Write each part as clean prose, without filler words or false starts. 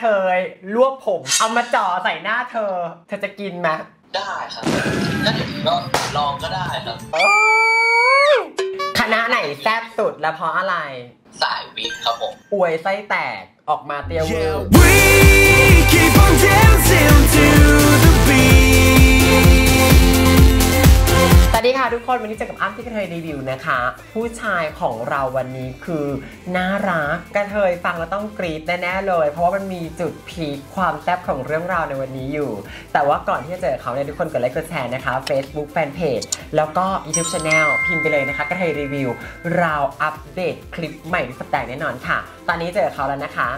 เธอรวบผมเอามาจ่อใส่หน้าเธอเธอจะกินไหมได้ครับถ้าเดี๋ยวนี้ก็ลองก็ได้ครับคณะไหนแซ่บสุดและเพราะอะไรสายวิทย์ครับผมอวยไส้แตกออกมาเตียวเวอร์สวัสดีค่ะทุกคนวันนี้เจอกับอ้ำที่กระเทยรีวิวนะคะผู้ชายของเราวันนี้คือน่ารักกระเทยฟังแล้วต้องกรี๊ดแน่ๆเลยเพราะว่ามันมีจุดพีคความแซ่บของเรื่องราวในวันนี้อยู่แต่ว่าก่อนที่จะเจอเขาเนี่ยทุกคนกดไลค์กดแชร์นะคะ Facebook Fanpage แล้วก็ YouTube Channel พิมพ์ไปเลยนะคะกระเทยรีวิวเราอัปเดตคลิปใหม่ทุกสัปดาห์แน่นอนค่ะตอนนี้เจอเขาแล้วนะคะ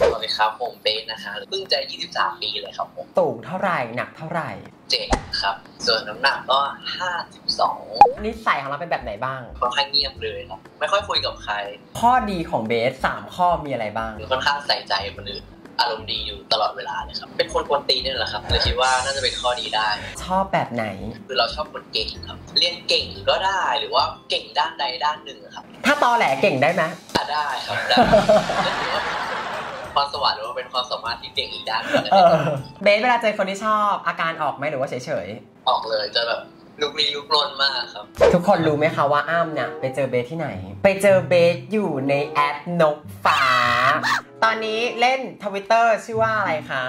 สวัสดีครับผมเบสนะคะเพิ่งจะ23 ปีเลยครับผมสูงเท่าไหร่หนักเท่าไหร่7ครับส่วนน้ำหนักก็52นิสัยของเราเป็นแบบไหนบ้างค่อนข้างเงียบเลยครับไม่ค่อยคุยกับใครข้อดีของเบส3ข้อมีอะไรบ้างค่อนข้างใส่ใจคนอื่นอารมณ์ดีอยู่ตลอดเวลาเลยครับเป็นคนกวนตีนนี่แหละครับเลยคิดว่าน่าจะเป็นข้อดีได้ชอบแบบไหนคือเราชอบคนเก่งครับเรียนเก่งก็ได้หรือว่าเก่งด้านใดด้านหนึ่งครับถ้าตอแหลเก่งได้ไหมได้ครับความสว่างหรือว่าเป็นความสามารถที่เก่งอีกด้านนึงเบสเวลาเจอคนที่ชอบอาการออกไหมหรือว่าเฉยๆออกเลยจะแบบลุกลี้ลุกลนมากครับทุกคนรู้ไหมคะว่าอ้ามเนี่ยไปเจอเบสที่ไหนไปเจอเบสอยู่ในแอปนกฟ้าตอนนี้เล่น Twitter ชื่อว่าอะไรคะ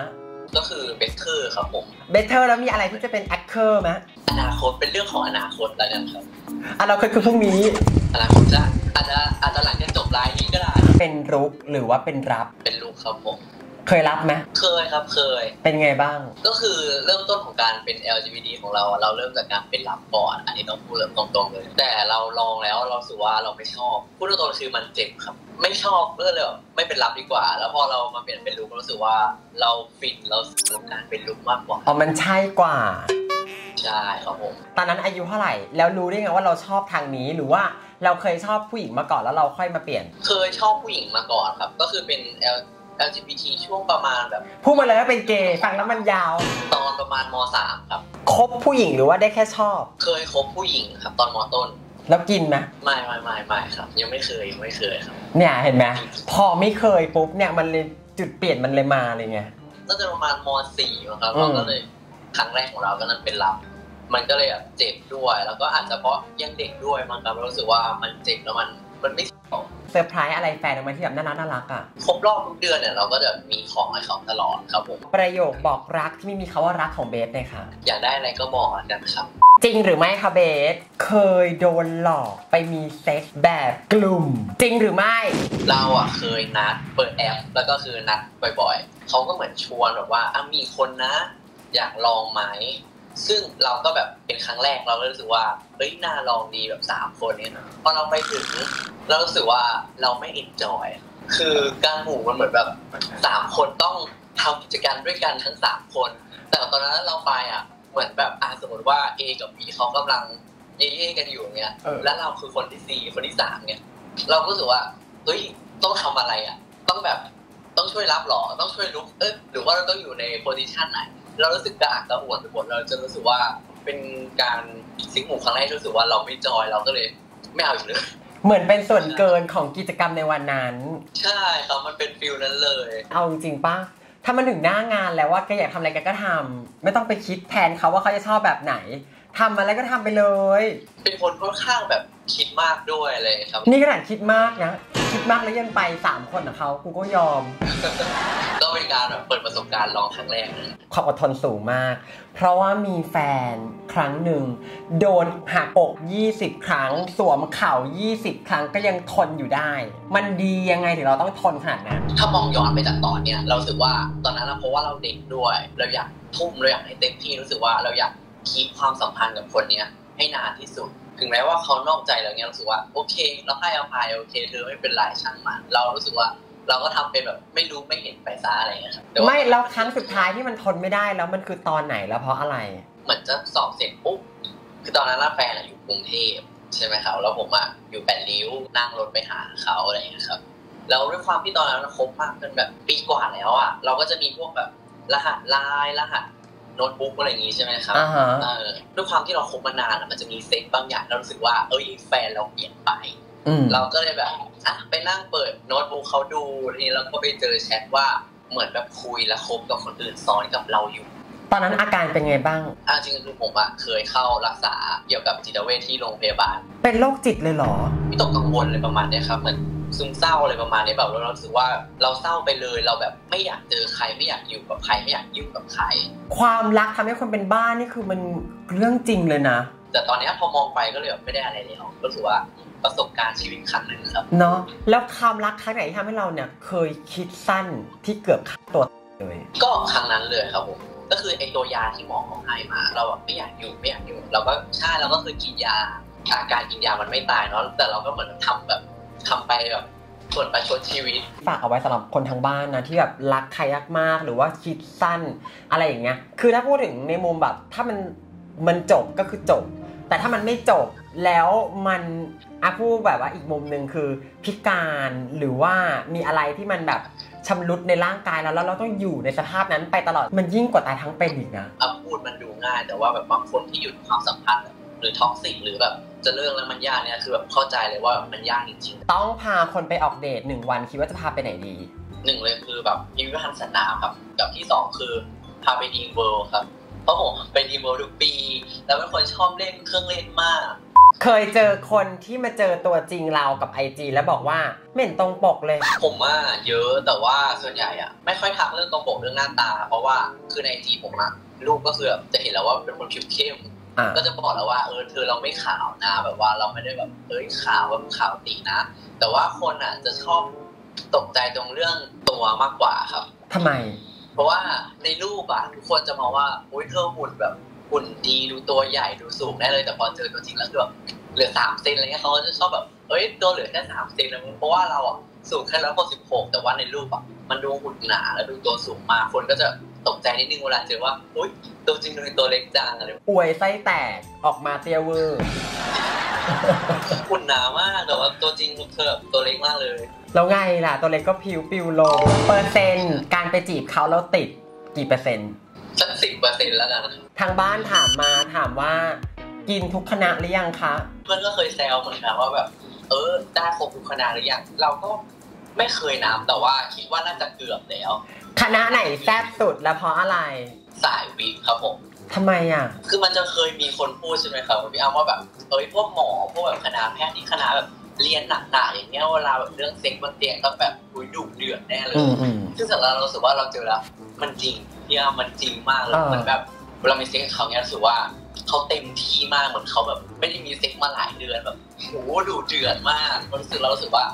ก็คือเบสเทอร์ครับผมเบสเทอร์แล้วมีอะไรที่จะเป็นแอคเคอร์ไหมอนาคตเป็นเรื่องของอนาคตแล้วกันครับอนาคตคือพรุ่งนี้อนาคตอาจจะหลังจากจบไลน์นี้ก็ได้เป็นรุกหรือว่าเป็นรับเป็นรุกครับผมเคยรับไหมเคยครับเคยเป็นไงบ้างก็คือเริ่มต้นของการเป็น LGBT ของเราเริ่มจากการเป็นรับก่อนอันนี้ต้องพูดตรงๆเลยแต่เราลองแล้วเราสึกว่าเราไม่ชอบพูดตรงๆคือมันเจ็บครับไม่ชอบเพื่อเลยไม่เป็นรับดีกว่าแล้วพอเรามาเปลี่ยนเป็นรุกรู้สึกว่าเราฟินเราสนุกการเป็นรุกมากกว่าอ๋อมันใช่กว่าใช่ครับผมตอนนั้นอายุเท่าไหร่แล้วรู้ได้ไงว่าเราชอบทางนี้หรือว่าเราเคยชอบผู้หญิงมาก่อนแล้วเราค่อยมาเปลี่ยนเคยชอบผู้หญิงมาก่อนครับก็คือเป็น LGBT ช่วงประมาณแบบพูดมาเลยว่าเป็นเกย์ฟังแล้วมันยาวตอนประมาณม.3 ครับคบผู้หญิงหรือว่าได้แค่ชอบเคยคบผู้หญิงครับตอนม.ต้นแล้วกินไหมไม่ครับยังไม่เคยครับเนี่ยเห็นไหมพอไม่เคยปุ๊บเนี่ยมันเลยจุดเปลี่ยนมันเลยมาเลยไงน่าจะประมาณม.4 ครับเราก็เลยครั้งแรกของเราก็นั่นเป็นรับมันก็เลยแบบเจ็บด้วยแล้วก็อาจจะเพราะยังเด็กด้วยมันทำให้รู้สึกว่ามันเจ็บแล้วมันไม่เซอร์ไพรส์อะไรแฟนมันที่แบบน่ารักอ่ะครบรอบทุกเดือนเนี่ยเราก็จะมีของให้เขาตลอดครับผมประโยคบอกรักที่ไม่มีคำว่ารักของเบสเลยค่ะอยากได้อะไรก็บอกกันครับจริงหรือไม่คะเบสเคยโดนหลอกไปมีเซ็กส์แบบกลุ่มจริงหรือไม่เราอ่ะเคยนัดเปิดแอปแล้วก็คือนัดบ่อยๆเขาก็เหมือนชวนแบบว่าอ่ะมีคนนะอยากลองไหมซึ่งเราก็แบบเป็นครั้งแรกเราก็รู้สึกว่าเฮ้ยน่าลองดีแบบ3 คนเนี่ยนะพอเราไปถึงเรารู้สึกว่าเราไม่เอ็นจอยคือการหมู่มันเหมือนแบบ3 คนต้องทำกิจกรรมด้วยกันทั้ง3 คนแต่ตอนนั้นเราไปอ่ะเหมือนแบบสมมติว่า A กับ B เขากำลังเย่ๆกันอยู่เนี่ยแล้วเราคือคนที่4 คนที่ 3เนี่ยเราก็รู้สึกว่าเฮ้ยต้องทำอะไรอ่ะต้องแบบต้องช่วยรับหรอต้องช่วยลุกหรือว่าเราต้องอยู่ในโพซิชันไหนเรารู้สึกกระอักกระอ่วนไปหมดเราจะรู้สึกว่าเป็นการซิงหมู่ครั้งแรกรู้สึกว่าเราไม่จอยเราก็เลยไม่เอาอีกเลยเหมือนเป็นส่วนเกินของกิจกรรมในวันนั้นใช่ครับมันเป็นฟิลนั้นเลยเอาจริงป่ะถ้ามันถึงหน้างานแล้วว่าแกอยากทำอะไรแกก็ทำไม่ต้องไปคิดแทนเขาว่าเขาจะชอบแบบไหนทำอะไรก็ทำไปเลยเป็นคนค่อนข้างแบบคิดมากด้วยเลยครับนี่ขนาดคิดมากนะคิดมากแล้วยังไป3 คนของเขากูก็ยอมก็เป็นการแบบเปิดประสบการณ์ลองครั้งแรกความอดทนสูงมากเพราะว่ามีแฟนครั้งหนึ่งโดนหักอก20 ครั้งสวมเข่า20 ครั้งก็ยังทนอยู่ได้มันดียังไงถึงเราต้องทนขนาดนั้นถ้ามองย้อนไปจากตอนเนี้ยเราสึกว่าตอนนั้นเพราะว่าเราเด็กด้วยเราอยากทุ่มเราอยากให้เต็มที่รู้สึกว่าเราอยากคีบความสัมพันธ์กับคนเนี้ยให้นานที่สุดถึงแม้ว่าเขานอกใจเราเนี้ยรู้สึกว่าโอเคเราให้อภัยโอเคเธอไม่เป็นไรช่างมันเรารู้สึกว่าเราก็ทำเป็นแบบไม่รู้ไม่เห็นไปซะอะไรเงี้ยครับไม่แล้วครั้งสุดท้ายที่มันทนไม่ได้แล้วมันคือตอนไหนแล้วเพราะอะไรเหมือนจะสอบเสร็จปุ๊บคือตอนนั้นแฟนอยู่กรุงเทพใช่ไหมครับแล้วผมอ่ะอยู่8 ริ้วนั่งรถไปหาเขาอะไรเงี้ยครับแล้วด้วยความที่ตอนนั้นคบมากจนแบบปีกว่าแล้วอ่ะเราก็จะมีพวกแบบรหัสไลน์รหัสโน้ตบุ๊กอะไรอย่างงี้ใช่ไหมครับด้วยความที่เราคบมานานมันจะมีเซ็ตบางอย่างเรารู้สึกว่าเอ้ยแฟนเราเปลี่ยนไปเราก็เลยแบบไปนั่งเปิดโน้ตบุ๊กเขาดูทีนี้เราก็ไปเจอแชทว่า เหมือนแบบคุยและคบกับคนอื่นซ้อนกับเราอยู่ตอนนั้นอาการเป็นไงบ้างจริงๆผมอะเคยเข้ารักษาเกี่ยวกับจิตเวชที่โรงพยาบาลเป็นโรคจิตเลยเหรอวิตกกังวลอะไรประมาณนี้ครับเหมือนซึมเศร้าอะไรประมาณนี้แบบเรารู้สึกว่าเราเศร้าไปเลยเราแบบไม่อยากเจอใครไม่อยากอยู่กับใครไม่อยากยุ่งกับใครความรักทำให้คนเป็นบ้านี่คือมันเรื่องจริงเลยนะแต่ตอนนี้พอมองไปก็เลยแบบไม่ได้อะไรแล้วรู้สึกว่าประสบการณ์ชีวิตครั้งหนึ่งครับเนาะแล้วความรักครั้งไหนที่ทำให้เราเนี่ยเคยคิดสั้นที่เกือบฆ่าตัวเลยก็ครั้งนั้นเลยครับผมก็คือไอ้ตัวยาที่หมอของให้มาเราแบบไม่อยากอยู่ไม่อยากอยู่เราก็ใช่เราก็คือกินยาอาการกินยามันไม่ตายเนาะแต่เราก็เหมือนทำแบบทำไปแบบส่วนประชดชีวิตฝากเอาไว้สำหรับคนทางบ้านนะที่แบบรักใครมากๆหรือว่าคิดสั้นอะไรอย่างเงี้ยคือถ้าพูดถึงในมุมแบบถ้ามันจบก็คือจบแต่ถ้ามันไม่จบแล้วมันพูดแบบว่าอีกมุมหนึ่งคือพิการหรือว่ามีอะไรที่มันแบบชำรุดในร่างกายแล้วเราต้องอยู่ในสภาพนั้นไปตลอดมันยิ่งกว่าตายทั้งเป็นอีกนะพูดมันดูง่ายแต่ว่าแบบบางคนที่อยู่ในความสัมพันธ์หรือท็อกซิกหรือแบบจะเลิกแล้วมันยากเนี่ยคือแบบเข้าใจเลยว่ามันยากจริงๆต้องพาคนไปออกเดท1วันคิดว่าจะพาไปไหนดี1เลยคือแบบพิพิธภัณฑ์สนามครับกับที่2คือพาไปดีเวิลด์ครับเพราะผมไปดีเวิลด์ทุกปีแล้วเป็นคนชอบเล่นเครื่องเล่นมากเคยเจอคนที่มาเจอตัวจริงเรากับ IG แล้วบอกว่าไม่เห็นตรงปกเลยผมว่าเยอะแต่ว่าส่วนใหญ่อะไม่ค่อยทักเรื่องตรงปกเรื่องหน้าตาเพราะว่าคือใน IG ผมอะรูปก็คือจะเห็นแล้วว่าเป็นคนผิวเข้มก็จะบอกแล้วว่าเธอเราไม่ขาวนะแบบว่าเราไม่ได้แบบขาวแบบขาวตีนะแต่ว่าคนอะจะชอบตกใจตรงเรื่องตัวมากกว่าครับทำไมเพราะว่าในรูปอะทุกคนจะมองว่าโอ๊ยเธอหุ่นแบบหุ่นดีดูตัวใหญ่ดูสูงได้เลยแต่พอเจอตัวจริงแล้วคือแบบเหลือ3เซนอะไรเงี้ยเขาจะชอบแบบตัวเหลือแค่3เซนแล้วเพราะว่าเราอ่ะสูงแค่166แต่ว่าในรูปอ่ะมันดูหุ่นหนาแล้วดูตัวสูงมากคนก็จะตกใจนิดนึงเวลาเจอว่าอุ๊ยตัวจริงเลยตัวเล็กจังอะไรป่วยไส้แตกออกมาเตี้ยเวอร์หุ่นหนามากแต่ว่าตัวจริงเธอตัวเล็กมากเลยแล้วไงล่ะตัวเล็กก็ปิวลงเปอร์เซ็นต์การไปจีบเขาแล้วติดกี่เปอร์เซ็นต์สัก 10% แล้วกันทางบ้านถามว่ากินทุกคณะหรือยังคะเพื่อนก็เคยแซวเหมือนกันว่าแบบได้ครบทุกคณะหรือยังเราก็ไม่เคยนับแต่ว่าคิดว่าน่าจะเกือบแล้วคณะไหนแซ่บสุดและเพราะอะไรสายวิทย์ครับผมทำไมอ่ะคือมันจะเคยมีคนพูดใช่ไหมครับพี่อ้ำว่าแบบพวกหมอพวกแบบคณะแพทย์ที่คณะแบบเรียนหนักๆอย่างเงี้ยเวลาแบบเรื่องเซ็กบนเตียงต้องแบบดุเดือดแน่เลยซึ่งสำหรับเรารู้สึกว่าเราเจอแล้วมันจริงพี่อ้ำมันจริงมากเลยมันแบบเวลามีเซ็กเขาเนี้ยรู้สึกว่าเขาเต็มที่มากเหมือนเขาแบบไม่ได้มีเซ็กมาหลายเดือนแบบโหดุเดือดมากรู้สึกว่า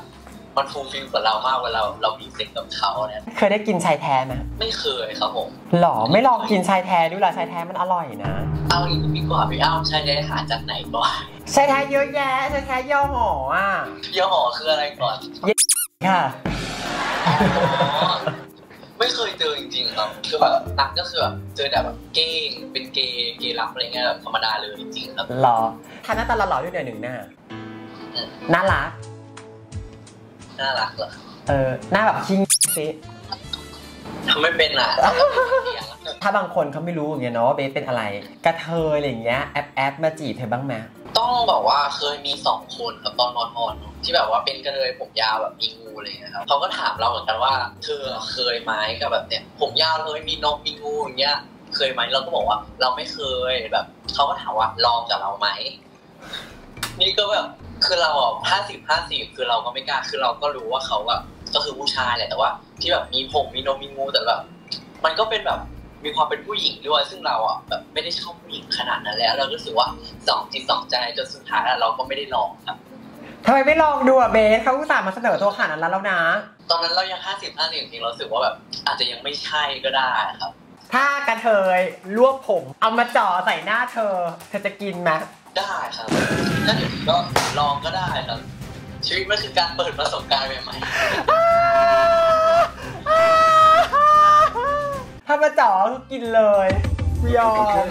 มันฟูลฟิลกับเรามากเวลาเรามีเซ็กกับเขาเนี่ยเคยได้กินชายแท้ไหมไม่เคยครับผมหรอไม่ลองกินชายแท้ดูล่ะชายแท้มันอร่อยนะเอาอีกดีกว่าพี่อ้ำชายแท้หาจากไหนก่อนชายแท้เยอะแยะชายแท้ย่อห่ออ่ะย่อห่อคืออะไรก่อนค่ะไม่เคยเจอจริงๆครับคือแบบนักก็คือแบบเจอแต่แบบเก้งเป็นเกย์รับอะไรเงี้ยธรรมดาเลยจริงๆครับหล่อท่าหน้าตาหล่อด้วยหนึ่งหน้าน่ารักเหรอหน้าแบบชิงซิทำไม่เป็นอ่ะถ้าบางคนเขาไม่รู้อย่างเงี้ยเนาะเบสเป็นอะไรกระเทยอะไรอย่างเงี้ยแอบมาจีบเธอบ้างไหมต้องบอกว่าเคยมี2คนครับตอนนอนๆที่แบบว่าเป็นกระเทยผมยาวแบบมีงูเลยนะครับเขาก็ถามเราเหมือนกันว่าเธอเคยไหมกับแบบเนี้ยผมยาวเลยมีนกมีงูอย่างเงี้ยเคยไหมเราก็บอกว่าเราไม่เคยแบบเขาก็ถามว่าลองกับเราไหมนี่ก็แบบคือเรา50-50คือเราก็ไม่กล้าคือเราก็รู้ว่าเขาแบบก็คือผู้ชายแหละแต่ว่าที่แบบมีผมมีนมมีงูแต่แบบมันก็เป็นแบบมีความเป็นผู้หญิงด้วยซึ่งเราอ่ะแบบไม่ได้ชอบผู้หญิงขนาดนั้นแล้วเรารู้สึกว่า2 จิต 2 ใจจนสุดท้ายเราก็ไม่ได้ลองครับทำไมไม่ลองดูอ่ะเบสเขาอุตส่าห์มาเสนอตัวขนาดนั้นแล้วนะตอนนั้นเรายัง50-50จริงเรารู้สึกว่าแบบอาจจะยังไม่ใช่ก็ได้ครับถ้ากระเทยรวบผมเอามาจ่อใส่หน้าเธอจะกินไหมได้ครับถ้าเดี๋ยวก็ลองก็ได้ครับชีวิตมันคือการเปิดประสบการณ์ใหม่ๆถ้ามาจ่อก็กินเลยยอม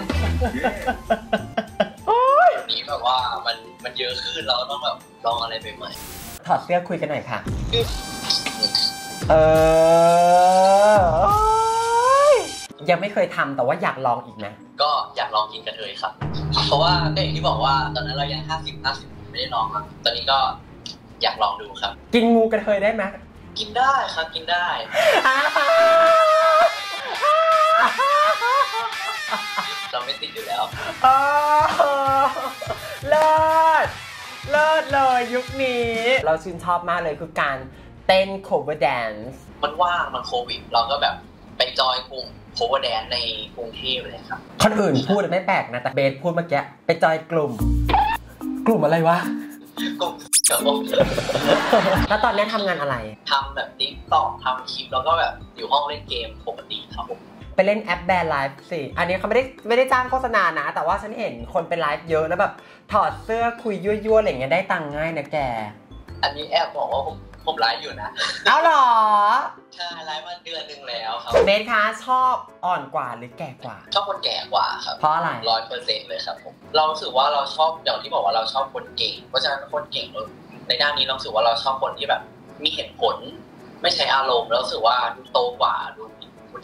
นี้แบบว่ามันเยอะขึ้นเราต้องแบบลองอะไรใหม่ๆถอดเสื้อคุยกันหน่อยค่ะยังไม่เคยทำแต่ว่าอยากลองอีกนะก็อยากลองกินกระเทยครับเพราะว่าก็อย่างที่บอกว่าตอนนั้นเรายัง50-50ไม่ได้ลองอ่ะตอนนี้ก็อยากลองดูครับกินงูกระเทยได้ไหมกินได้ครับกินได้ ลิศเลยยุคนี้เราชื่นชอบมากเลยคือการเต้น cover dance มันว่างมันโควิดเราก็แบบไปจอยกลุ่ม cover dance ในกรุงเทพเลยครับคนอื่นพูดไม่แปลกนะแต่เบสพูดเมื่อกี้ไปจอยกลุ่มอะไรวะกลุ่มแล้วตอนนี้ทำงานอะไรทำแบบติ๊กต็อกทำคลิปแล้วก็แบบอยู่ห้องเล่นเกมปกติครับผมไปเล่นแอปแบรนด์ไลฟ์สิอันนี้เขาไม่ได้จ้างโฆษณานะแต่ว่าฉันเห็นคนเป็นไลฟ์เยอะแล้วแบบถอดเสื้อคุยยั่วๆอะไรเงี้ยได้ตังค์ง่ายนะแกอันนี้แอปบอกว่าผมไลฟ์อยู่นะเอาหรอใช่ไลฟ์มาเดือนนึงแล้วครับเบนคะชอบอ่อนกว่าหรือแก่กว่าชอบคนแก่กว่าครับเพราะอะไร100%เลยครับผมเรารู้สึกว่าเราชอบอย่างที่บอกว่าเราชอบคนเก่งเพราะฉะนั้นคนเก่งในด้านนี้เรารู้สึกว่าเราชอบคนที่แบบมีเหตุผลไม่ใช่อารมณ์แล้วรู้สึกว่าดูโตกว่าดู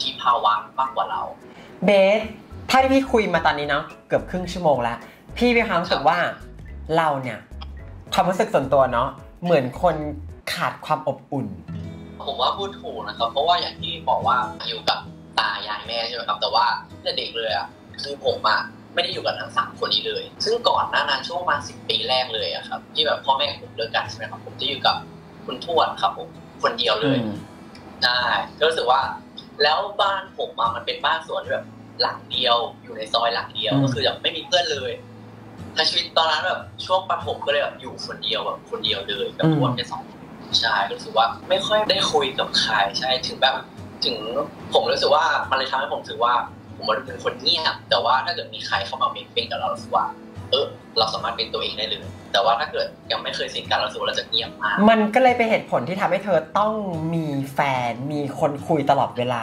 ที่ภาวะมากกว่าเราเบสถ้าที่พี่คุยมาตอนนี้เนาะเกือบครึ่งชั่วโมงแล้วพี่มีความรู้สึกว่าเราเนี่ยความรู้สึกส่วนตัวเนาะเหมือนคนขาดความอบอุ่นผมว่าพูดถูกนะครับเพราะว่าอย่างที่บอกว่าอยู่กับตายายแม่ใช่ไหมครับแต่ว่าตั้งแต่เด็กเลยอะคือผมอะไม่ได้อยู่กับทั้ง3คนนี้เลยซึ่งก่อนหน้านั้นช่วงประมาณ10 ปีแรกเลยอะครับที่แบบพ่อแม่ผมเลิกกันใช่ไหมครับผมจะอยู่กับคุณทวดครับผมคนเดียวเลยได้ก็รู้สึกว่าแล้วบ้านผมมันเป็นบ้านสวนแบบหลังเดียวอยู่ในซอยหลังเดียวก็คือแบบไม่มีเพื่อนเลยทั้งชีวิตตอนนั้นแบบช่วงประถมก็เลยแบบอยู่คนเดียวแบบคนเดียวเลยกับพวกแค่2 คนใช่รู้สึกว่าไม่ค่อยได้คุยกับใครใช่ถึงผมรู้สึกว่ามันเลยทำให้ผมรู้สึกว่าผมเป็นคนเงียบแต่ว่าถ้าเกิดมีใครเข้ามาเป็นกับเรารู้สึกว่าเราสามารถเป็นตัวเองได้เลยแต่ว่าถ้าเกิดยังไม่เคยสนิทกันเราสูเราจะเงียบมากมันก็เลยเป็นเหตุผลที่ทำให้เธอต้องมีแฟนมีคนคุยตลอดเวลา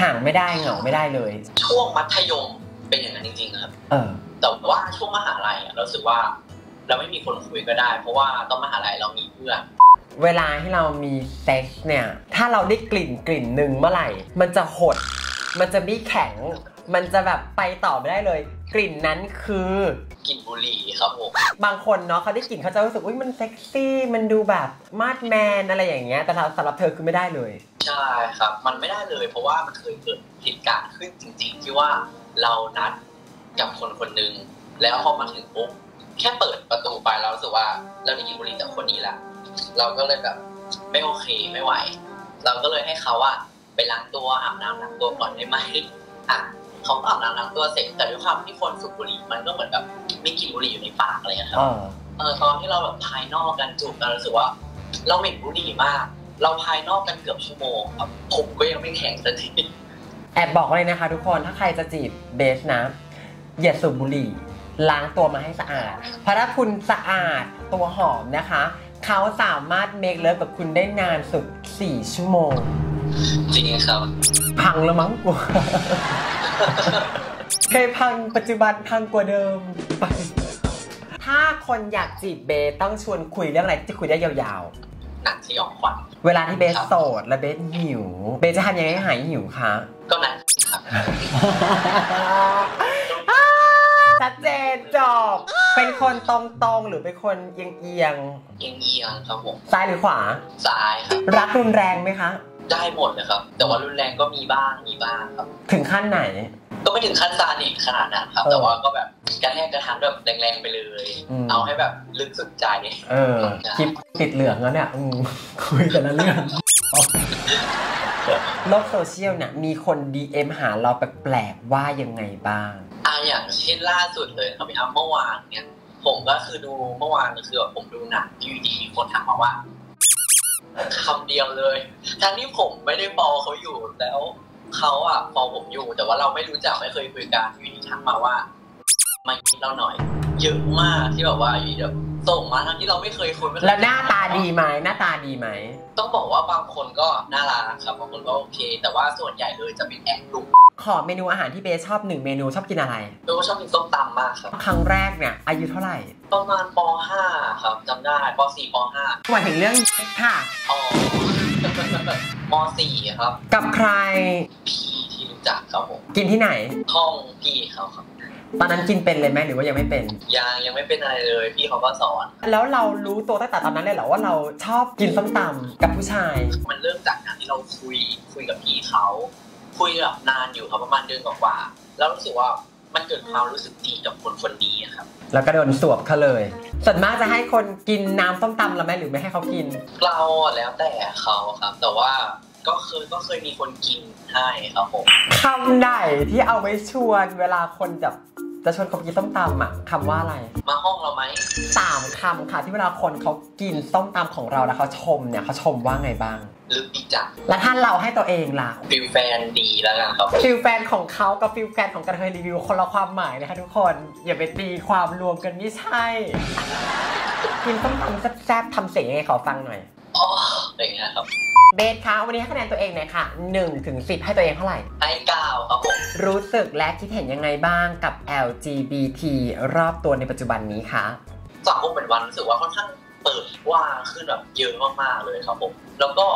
ห่างไม่ได้เหงาไม่ได้เลยช่วงมัธยมเป็นอย่างนั้นจริงๆครับแต่ว่าช่วงมหาลัยเราสึกว่าเราไม่มีคนคุยก็ได้เพราะว่าตอนมหาลัยเรามีเพื่อนเวลาที่เรามีเซ็กซ์เนี่ยถ้าเราได้กลิ่นหนึ่งเมื่อไหร่มันจะหดมันจะไม่แข็งมันจะแบบไปต่อไม่ได้เลยกลิ่นนั้นคือกลิ่นบุหรี่ครับผมบางคนเนาะเขาได้กลิ่นเขาจะรู้สึกว่ามันเซ็กซี่มันดูแบบมาดแมนอะไรอย่างเงี้ยแต่สำหรับเธอคือไม่ได้เลยใช่ครับมันไม่ได้เลยเพราะว่ามันเคยเกิดเหตุการณ์ขึ้นจริงๆที่ว่าเรานัดกับคนคนนึงแล้วพอมาถึงปุ๊บแค่เปิดประตูไปเรารู้สึกว่าเราได้กลิ่นบุหรี่จากคนนี้ละเราก็เลยแบบไม่โอเคไม่ไหวเราก็เลยให้เขาว่าไปล้างตัวอาบน้ำล้างตัวก่อนได้ไหมเขาอาบน้ำล้างตัวเสร็จแต่ด้วยความที่คนสูบบุหรี่มันก็เหมือนแบบมีกลิ่นบุหรี่อยู่ในปากอะไรอย่างเงี้ยครับตอนที่เราแบบภายนอกกันจูบกันรู้สึกว่าเราเหม็นบุหรี่มากเราภายนอกกันเกือบชั่วโมงครับผมก็ยังไม่แข็งสักทีแอบบอกเลยนะคะทุกคนถ้าใครจะจีบเบสนะอย่าสูบบุหรี่ล้างตัวมาให้สะอาดเพราะถ้าคุณสะอาดตัวหอมนะคะเขาสามารถเมคเลิฟกับคุณได้นานสุด4 ชั่วโมงจริงครับพังแล้วมั้งกูเคยพังปัจจุบันพังกว่าเดิมไปถ้าคนอยากจีบเบสต้องชวนคุยเรื่องอะไรที่คุยได้ยาวๆหนังสยองขวัญเวลาที่เบสโสดและเบสหิวเบสจะทำยังไงให้หายหิวคะก็นั่นครับชัดเจนจบเป็นคนตรงๆหรือเป็นคนเอียงครับผมซ้ายหรือขวาซ้ายครับรักรุนแรงไหมคะได้หมดเลยครับแต่ว่ารุนแรงก็มีบ้างครับถึงขั้นไหนก็ไม่ถึงขั้นซาดิสขนาดนั้นครับแต่ว่าก็แบบกระแทกกระทันแบบแรงๆไปเลยเอาให้แบบลึกสุดใจคลิปติดเหลืองแล้วเนี่ยคุยแต่ละเรื่องโลกโซเชียลเนี่ยมีคน DM หาเราแปลกๆว่ายังไงบ้างอย่างเช่นล่าสุดเลยครับเมื่อวานเนี่ยผมก็คือดูเมื่อวานคือผมดูหนังอยู่ดีมีคนถามมาว่าคำเดียวเลยทั้งที่ผมไม่ได้ฟอลเขาอยู่แล้วเขาฟอลผมอยู่แต่ว่าเราไม่รู้จักไม่เคยคุยกันอยู่ดีทักมาว่ามาคิดเราหน่อยเยอะมากที่แบบว่าอยู่แบบส่งมาทั้งที่เราไม่เคยคุยแล้วหน้าตาดีไหมต้องบอกว่าบางคนก็น่ารักครับบางคนก็โอเคแต่ว่าส่วนใหญ่เลยจะเป็นแอบดุขอเมนูอาหารที่เบสชอบ1 เมนูชอบกินอะไรเบสชอบกินส้มตำมากครับครั้งแรกเนี่ยอายุเท่าไหร่ประมาณป .5 ครับจำได้ป .4 ป .5 หมายถึงเรื่องค่ะอ๋อม .4 ครับกับใครพี่ที่รู้จักครับผมกินที่ไหนห้องพี่เขาครับตอนนั้นกินเป็นเลยไหมหรือว่ายังไม่เป็นยังไม่เป็นอะไรเลยพี่เขาก็สอนแล้วเรารู้ตัวตั้งแต่ตอนนั้นเลยเหรอว่าเราชอบกินส้มตำกับผู้ชายมันเริ่มจากการที่เราคุยกับพี่เขาคุยแบบนานอยู่ครับประมาณเดือนกว่าแล้วรู้สึกว่า มันเกิดความรู้สึกดีกับคนคนนี้ครับแล้วก็โดนสวบเขาเลยส่วนมากจะให้คนกินน้ำต้มตำเราไหมหรือไม่ให้เขากินเราแล้วแต่เขาครับแต่ว่าก็เคยมีคนกินให้ครับผมคำไหนที่เอาไว้ชวนเวลาคนจะชวนเขากินต้มตำอ่ะคำว่าอะไรมาห้องเราไหม3คำค่ะที่เวลาคนเขากินต้มตำของเราแล้วเขาชมเนี่ยเขาชมว่าไงบ้างลึกดีจัดและท่านเราให้ตัวเองล่ะฟิลแฟนดีแล้วกันครับฟิลแฟนของเขากับฟิลแฟนของกระเทยรีวิวคนละความหมายนะคะทุกคนอย่าไปตีความรวมกันไม่ใช่กินต้มตำแซ่บๆทำเสียงยังไงขอฟังหน่อยอ๋ออย่างเงี้ยครับเบสค่ะวันนี้ให้คะแนนตัวเองหน่อยค่ะ1 ถึง 10ให้ตัวเองเท่าไหร่ให้9ครับผมรู้สึกและคิดเห็นยังไงบ้างกับ LGBT รอบตัวในปัจจุบันนี้คะสังคมเป็นวันรู้สึกว่าค่อนข้างเปิดกว้างขึ้นแบบเยอะมากๆเลยครับผมแล้วก็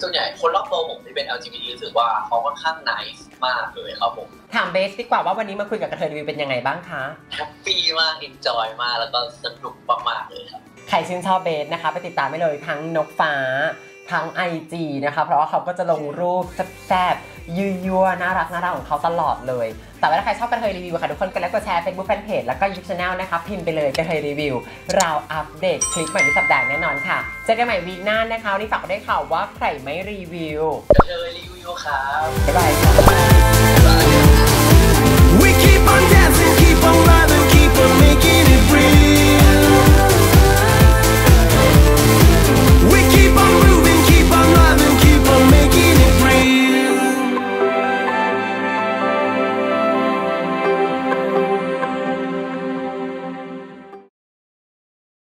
ส่วนใหญ่คนรอบตัวผมที่เป็น LGBT รู้สึกว่าเขาค่อนข้างไนซ์มากเลยครับผมถามเบสดีกว่าว่าวันนี้มาคุยกับกระเทยรีวิวเป็นยังไงบ้างคะแฮปปี้มากเอนจอยมากแล้วก็สนุกมากๆเลยครับใครชื่นชอบเบสนะคะไปติดตามได้เลยทั้งนกฟ้าทั้ง IG นะคะเพราะว่าเขาก็จะลงรูปแซ่บยั่วๆน่ารักน่ารักของเขาตลอดเลยแต่ว่าถ้าใครชอบกระเทยรีวิวค่ะทุกคนก็แล้วก็แชร์ Facebook Fanpage แล้วก็ YouTube Channel นะคะพิมพ์ไปเลยกระเทยรีวิวเราอัปเดตคลิปใหม่ในสัปดาห์แน่นอนค่ะเจอกันใหม่วีคหน้านะคะวันนี้ฝากได้ข่าวว่าใครไม่รีวิวกระเทยรีวิวครับบ๊ายบาย